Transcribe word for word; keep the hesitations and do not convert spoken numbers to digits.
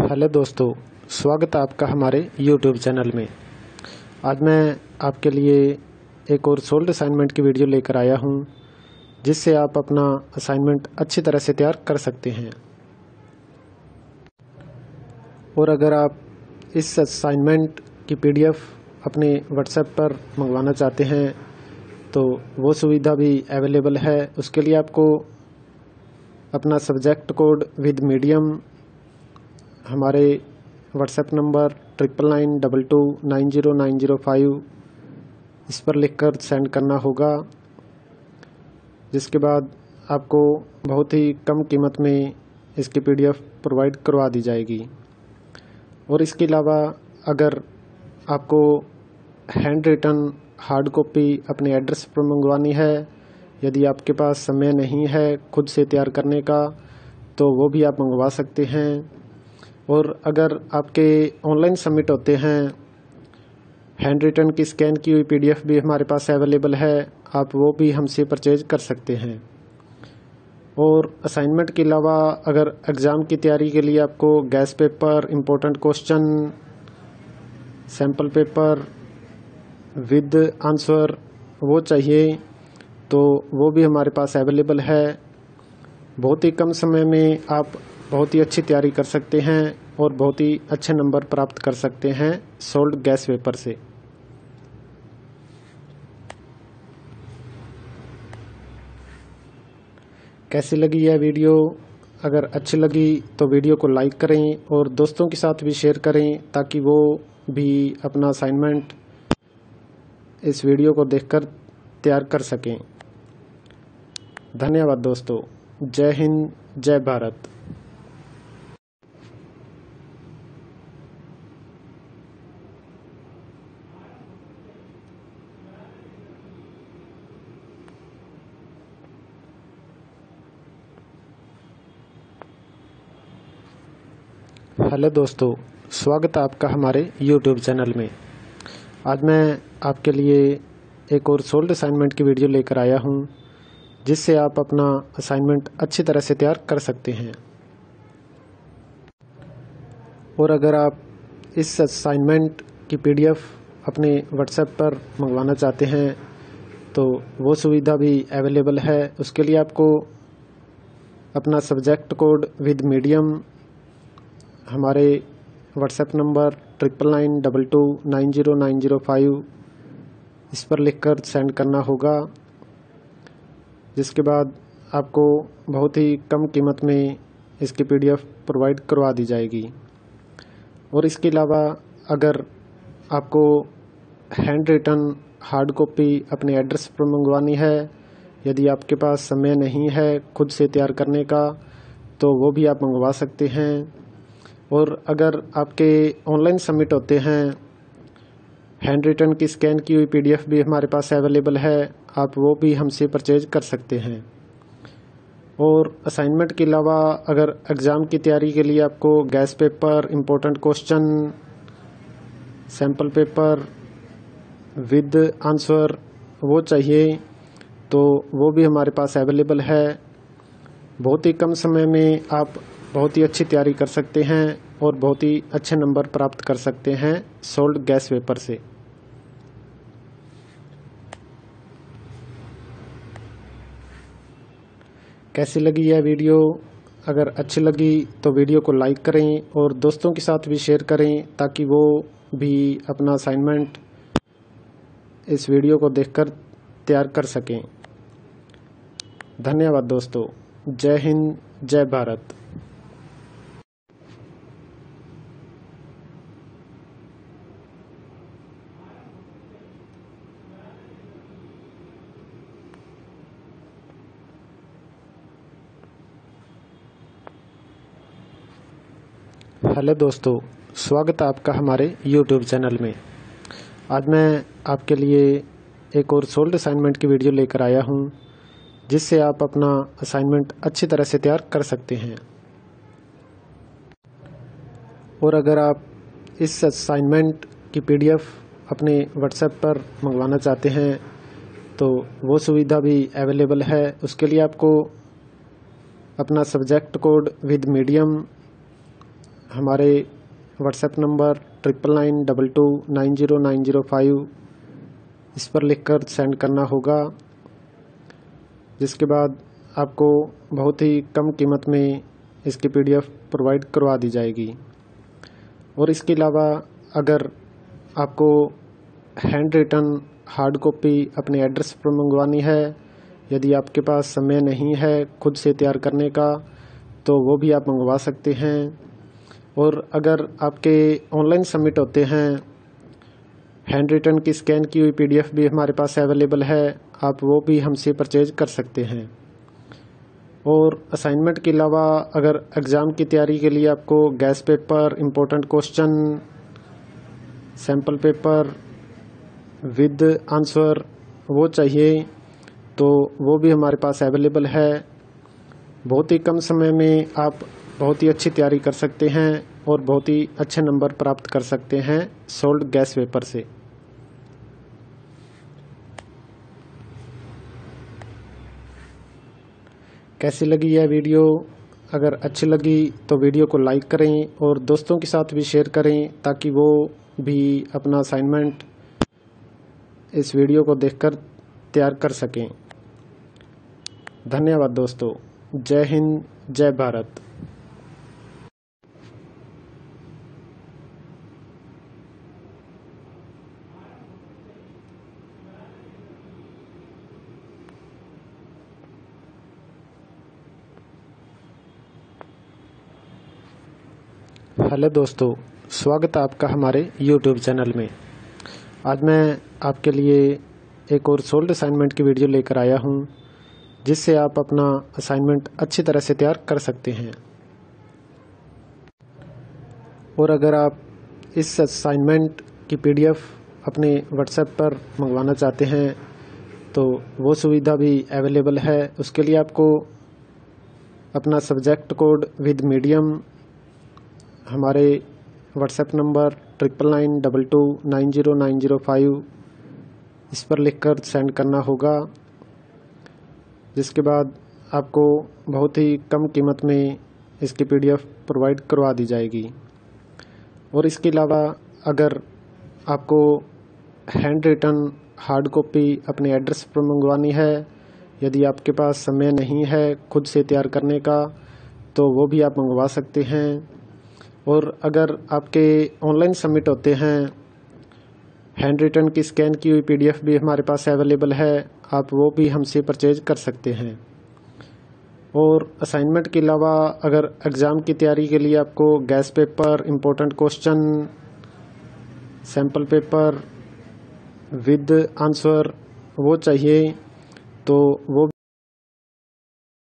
Hello दोस्तों, स्वागत है आपका हमारे यूट्यूब चैनल में। आज मैं आपके लिए एक और सोल्ड असाइनमेंट की वीडियो लेकर आया हूं, जिससे आप अपना असाइनमेंट अच्छी तरह से तैयार कर सकते हैं। और अगर आप इस असाइनमेंट की पीडीएफ अपने व्हाट्सएप पर मंगवाना चाहते हैं तो वो सुविधा भी अवेलेबल है। उसके लिए आपको अपना सब्जेक्ट कोड विद मीडियम हमारे WhatsApp number triple nine double two nine zero nine zero five इस पर लिखकर सेंड करना होगा, जिसके बाद आपको बहुत ही कम कीमत में इसकी पीडीएफ प्रोवाइड करवा दी जाएगी। और इसके अलावा अगर आपको हैंड रिटन हार्ड कॉपी अपने एड्रेस पर मंगवानी है, यदि आपके पास समय नहीं है खुद से तैयार करने का, तो वो भी आप मंगवा सकते हैं। और अगर आपके ऑनलाइन सबमिट होते हैं, हैंड रिटन की स्कैन की हुई पीडीएफ भी हमारे पास अवेलेबल है, आप वो भी हमसे परचेज कर सकते हैं। और असाइनमेंट के अलावा अगर एग्ज़ाम की तैयारी के लिए आपको guess paper, important question, sample paper with answer वो चाहिए, तो वो भी हमारे पास अवेलेबल है। बहुत ही कम समय में आप बहुत ही अच्छी तैयारी कर सकते हैं और बहुत ही अच्छे नंबर प्राप्त कर सकते हैं सोल्ड गैस पेपर से। कैसी लगी यह वीडियो? अगर अच्छी लगी तो वीडियो को लाइक करें और दोस्तों के साथ भी शेयर करें, ताकि वो भी अपना असाइनमेंट इस वीडियो को देखकर तैयार कर सकें। धन्यवाद दोस्तों। जय हिंद, जय भारत। हेलो दोस्तों, स्वागत है आपका हमारे यूट्यूब चैनल में। आज मैं आपके लिए एक और सोल्ड असाइनमेंट की वीडियो लेकर आया हूं, जिससे आप अपना असाइनमेंट अच्छी तरह से तैयार कर सकते हैं। और अगर आप इस असाइनमेंट की पीडीएफ अपने व्हाट्सएप पर मंगवाना चाहते हैं तो वो सुविधा भी अवेलेबल है। उसके लिए आपको अपना सब्जेक्ट कोड विद मीडियम हमारे WhatsApp number triple nine double two nine zero nine zero five इस पर लिखकर सेंड करना होगा, जिसके बाद आपको बहुत ही कम कीमत में इसकी पीडीएफ प्रोवाइड करवा दी जाएगी। और इसके अलावा अगर आपको हैंड रिटन हार्ड कॉपी अपने एड्रेस पर मंगवानी है, यदि आपके पास समय नहीं है खुद से तैयार करने का, तो वो भी आप मंगवा सकते हैं। और अगर आपके ऑनलाइन सबमिट होते हैं, हैंड रिटन की स्कैन की हुई पीडीएफ भी हमारे पास अवेलेबल है, आप वो भी हमसे परचेज कर सकते हैं। और असाइनमेंट के अलावा अगर एग्ज़ाम की तैयारी के लिए आपको guess paper, important question, sample paper with answer वो चाहिए, तो वो भी हमारे पास अवेलेबल है। बहुत ही कम समय में आप बहुत ही अच्छी तैयारी कर सकते हैं और बहुत ही अच्छे नंबर प्राप्त कर सकते हैं सोल्ड गैस पेपर से। कैसी लगी यह वीडियो? अगर अच्छी लगी तो वीडियो को लाइक करें और दोस्तों के साथ भी शेयर करें, ताकि वो भी अपना असाइनमेंट इस वीडियो को देखकर तैयार कर सकें। धन्यवाद दोस्तों। जय हिंद, जय भारत। हेलो दोस्तों, स्वागत है आपका हमारे यूट्यूब चैनल में। आज मैं आपके लिए एक और सोल्ड असाइनमेंट की वीडियो लेकर आया हूं, जिससे आप अपना असाइनमेंट अच्छी तरह से तैयार कर सकते हैं। और अगर आप इस असाइनमेंट की पीडीएफ अपने व्हाट्सएप पर मंगवाना चाहते हैं तो वो सुविधा भी अवेलेबल है। उसके लिए आपको अपना सब्जेक्ट कोड विद मीडियम हमारे WhatsApp number triple nine double two nine zero nine zero five इस पर लिखकर सेंड करना होगा, जिसके बाद आपको बहुत ही कम कीमत में इसकी पीडीएफ प्रोवाइड करवा दी जाएगी। और इसके अलावा अगर आपको हैंड रिटन हार्ड कॉपी अपने एड्रेस पर मंगवानी है, यदि आपके पास समय नहीं है खुद से तैयार करने का, तो वो भी आप मंगवा सकते हैं। और अगर आपके ऑनलाइन सबमिट होते हैं, हैंड रिटन की स्कैन की हुई पीडीएफ भी हमारे पास अवेलेबल है, आप वो भी हमसे परचेज कर सकते हैं। और असाइनमेंट के अलावा अगर एग्ज़ाम की तैयारी के लिए आपको guess paper, important question, sample paper with answer वो चाहिए, तो वो भी हमारे पास अवेलेबल है। बहुत ही कम समय में आप बहुत ही अच्छी तैयारी कर सकते हैं और बहुत ही अच्छे नंबर प्राप्त कर सकते हैं सोल्ड गैस पेपर से। कैसी लगी यह वीडियो? अगर अच्छी लगी तो वीडियो को लाइक करें और दोस्तों के साथ भी शेयर करें, ताकि वो भी अपना असाइनमेंट इस वीडियो को देखकर तैयार कर सकें। धन्यवाद दोस्तों। जय हिंद, जय भारत। हेलो दोस्तों, स्वागत है आपका हमारे यूट्यूब चैनल में। आज मैं आपके लिए एक और सोल्ड असाइनमेंट की वीडियो लेकर आया हूं, जिससे आप अपना असाइनमेंट अच्छी तरह से तैयार कर सकते हैं। और अगर आप इस असाइनमेंट की पीडीएफ अपने व्हाट्सएप पर मंगवाना चाहते हैं, तो वो सुविधा भी अवेलेबल है। उसके लिए आपको अपना सब्जेक्ट कोड विद मीडियम हमारे WhatsApp number triple nine double two nine zero nine zero five इस पर लिखकर सेंड करना होगा, जिसके बाद आपको बहुत ही कम कीमत में इसकी पीडीएफ प्रोवाइड करवा दी जाएगी। और इसके अलावा अगर आपको हैंड रिटन हार्ड कॉपी अपने एड्रेस पर मंगवानी है, यदि आपके पास समय नहीं है खुद से तैयार करने का, तो वो भी आप मंगवा सकते हैं। और अगर आपके ऑनलाइन सबमिट होते हैं, हैंड रिटन की स्कैन की हुई पीडीएफ भी हमारे पास अवेलेबल है, आप वो भी हमसे परचेज कर सकते हैं। और असाइनमेंट के अलावा अगर एग्ज़ाम की तैयारी के लिए आपको guess paper, important question, sample paper with answer वो चाहिए, तो वो